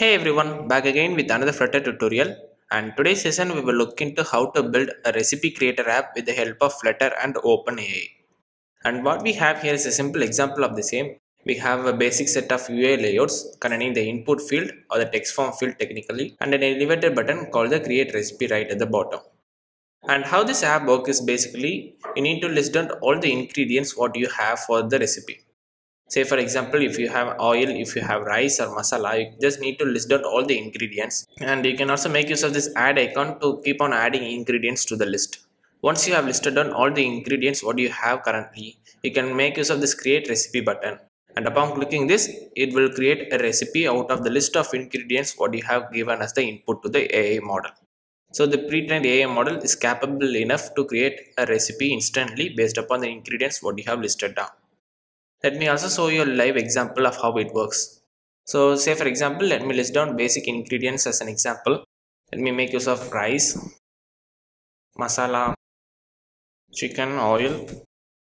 Hey everyone, back again with another Flutter tutorial, and today's session we will look into how to build a recipe creator app with the help of Flutter and OpenAI. And what we have here is a simple example of the same. We have a basic set of UI layouts containing the input field or the text form field technically, and an elevated button called the create recipe right at the bottom. And how this app works is basically you need to list down all the ingredients what you have for the recipe. Say for example, if you have oil, if you have rice or masala, you just need to list down all the ingredients, and you can also make use of this add icon to keep on adding ingredients to the list. Once you have listed down all the ingredients what you have currently, you can make use of this create recipe button, and upon clicking this, it will create a recipe out of the list of ingredients what you have given as the input to the AI model. So the pre-trained AI model is capable enough to create a recipe instantly based upon the ingredients what you have listed down. Let me also show you a live example of how it works. So say for example, let me list down basic ingredients as an example. Let me make use of rice, masala, chicken, oil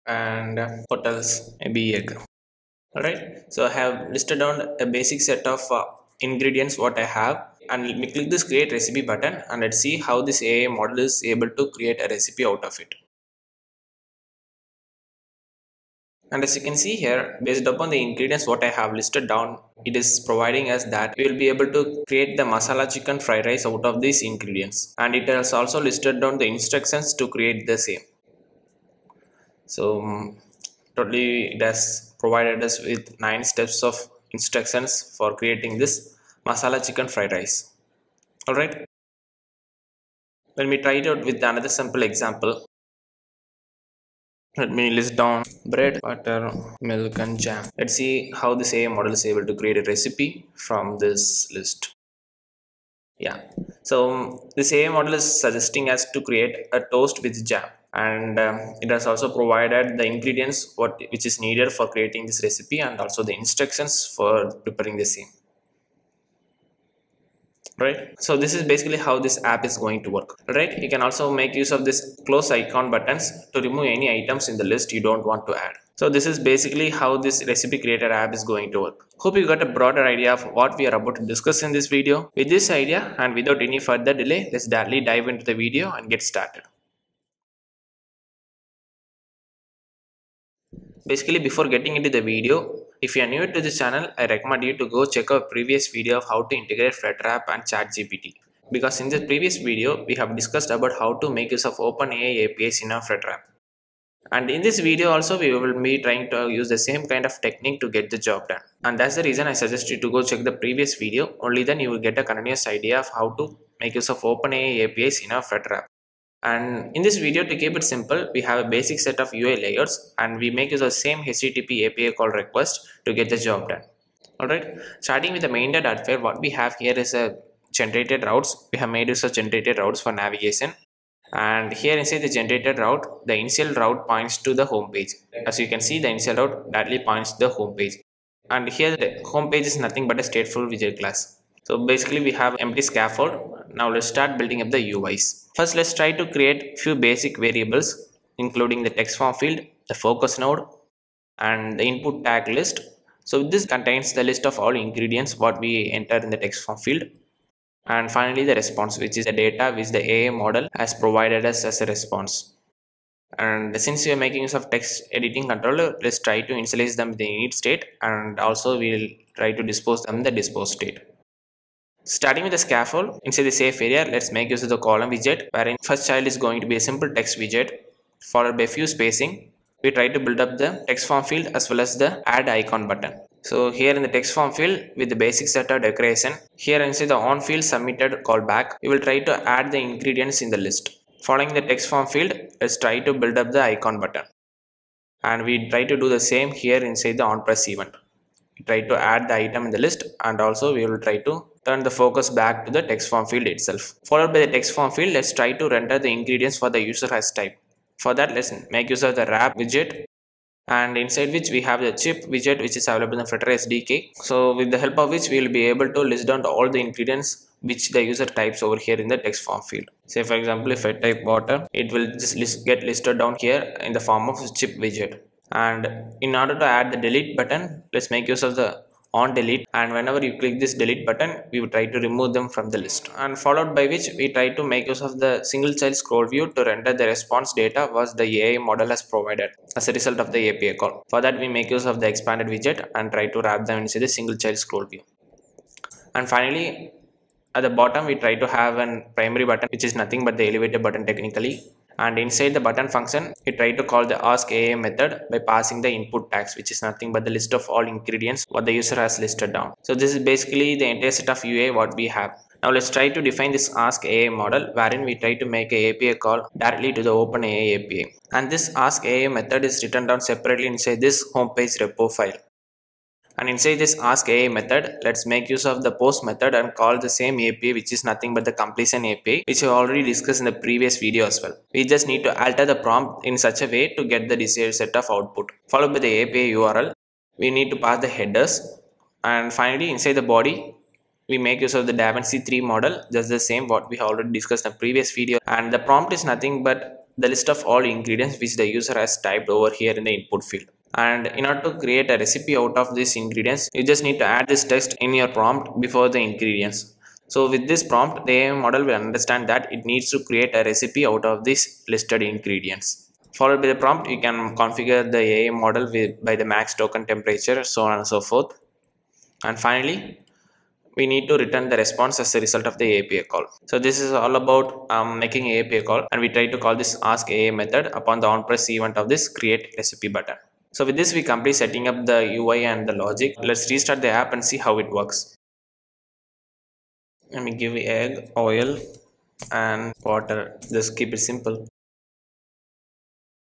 and hotels, maybe egg. Alright, so I have listed down a basic set of ingredients what I have, and let me click this create recipe button, and let's see how this AI model is able to create a recipe out of it. And as you can see here, based upon the ingredients what I have listed down, it is providing us that we will be able to create the masala chicken fried rice out of these ingredients, and it has also listed down the instructions to create the same. So totally it has provided us with 9 steps of instructions for creating this masala chicken fried rice. Alright, let me try it out with another simple example. Let me list down bread, butter, milk and jam. Let's see how this AI model is able to create a recipe from this list. Yeah, so this AI model is suggesting us to create a toast with jam, and it has also provided the ingredients which is needed for creating this recipe, and also the instructions for preparing the same. Right, so this is basically how this app is going to work. Right, you can also make use of this close icon buttons to remove any items in the list you don't want to add. So this is basically how this recipe creator app is going to work. Hope you got a broader idea of what we are about to discuss in this video. With this idea and without any further delay, let's directly dive into the video and get started. Basically, before getting into the video, if you are new to this channel, I recommend you to go check out previous video of how to integrate Flutter app and ChatGPT, because in this previous video we have discussed about how to make use of OpenAI APIs in our Flutter app. And in this video also we will be trying to use the same kind of technique to get the job done. And that's the reason I suggest you to go check the previous video, only then you will get a continuous idea of how to make use of OpenAI APIs in our Flutter app. And in this video, to keep it simple, we have a basic set of UI layouts, and we make use of the same HTTP API call request to get the job done. Alright, starting with the main.dart file, what we have here is a generated routes. We have made use of generated routes for navigation, and here inside the generated route, the initial route points to the home page. As you can see, the initial route directly points to the home page, and here the home page is nothing but a stateful widget class. So basically we have empty scaffold. Now let's start building up the UIs. First, let's try to create few basic variables, including the text form field, the focus node and the input tag list. So this contains the list of all ingredients what we enter in the text form field. And finally the response, which is the data which the AI model has provided us as a response. And since we are making use of text editing controller, let's try to initialize them in the init state, and also we will try to dispose them in the dispose state. Starting with the scaffold, inside the safe area, let's make use of the column widget, wherein first child is going to be a simple text widget followed by few spacing. We try to build up the text form field as well as the add icon button. So here in the text form field with the basic set of decoration, here inside the on field submitted callback, we will try to add the ingredients in the list. Following the text form field, let's try to build up the icon button. And we try to do the same here inside the on press event. We try to add the item in the list, and also we will try to turn the focus back to the text form field itself. Followed by the text form field, let's try to render the ingredients for the user has typed. For that, let's make use of the wrap widget, and inside which we have the chip widget which is available in the Flutter SDK. So with the help of which we will be able to list down all the ingredients which the user types over here in the text form field. Say for example, if I type water, it will just get listed down here in the form of chip widget. And in order to add the delete button, let's make use of the on delete, and whenever you click this delete button, we will try to remove them from the list, and followed by which we try to make use of the single child scroll view to render the response data was the AI model has provided as a result of the API call. For that, we make use of the expanded widget and try to wrap them into the single child scroll view. And finally, at the bottom, we try to have an primary button, which is nothing but the elevated button technically. And inside the button function, we try to call the askAI method by passing the input tags, which is nothing but the list of all ingredients what the user has listed down. So this is basically the entire set of UI what we have. Now let's try to define this askAI model, wherein we try to make an API call directly to the OpenAI API. And this askAI method is written down separately inside this homepage repo file. And inside this askAI method, let's make use of the post method and call the same API, which is nothing but the completion API, which we already discussed in the previous video as well. We just need to alter the prompt in such a way to get the desired set of output. Followed by the API URL, we need to pass the headers. And finally, inside the body, we make use of the davinci 3 model, just the same what we already discussed in the previous video. And the prompt is nothing but the list of all ingredients which the user has typed over here in the input field. And in order to create a recipe out of these ingredients, you just need to add this text in your prompt before the ingredients. So with this prompt, the AI model will understand that it needs to create a recipe out of these listed ingredients. Followed by the prompt, you can configure the AI model by the max token temperature, so on and so forth. And finally, we need to return the response as a result of the API call. So this is all about making an API call, and we try to call this askAI method upon the on-press event of this create recipe button. So with this, we complete setting up the UI and the logic. Let's restart the app and see how it works. Let me give egg, oil and water. Just keep it simple.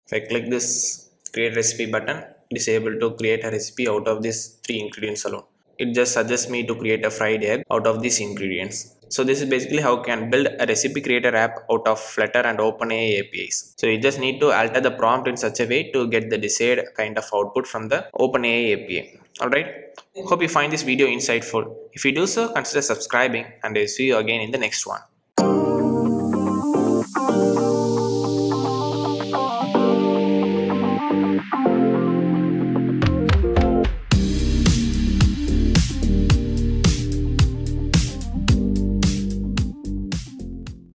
If I click this create recipe button, it is able to create a recipe out of these 3 ingredients alone. It just suggests me to create a fried egg out of these ingredients. So this is basically how you can build a recipe creator app out of Flutter and OpenAI APIs. So you just need to alter the prompt in such a way to get the desired kind of output from the OpenAI API. Alright, hope you find this video insightful. If you do so, consider subscribing, and I'll see you again in the next one.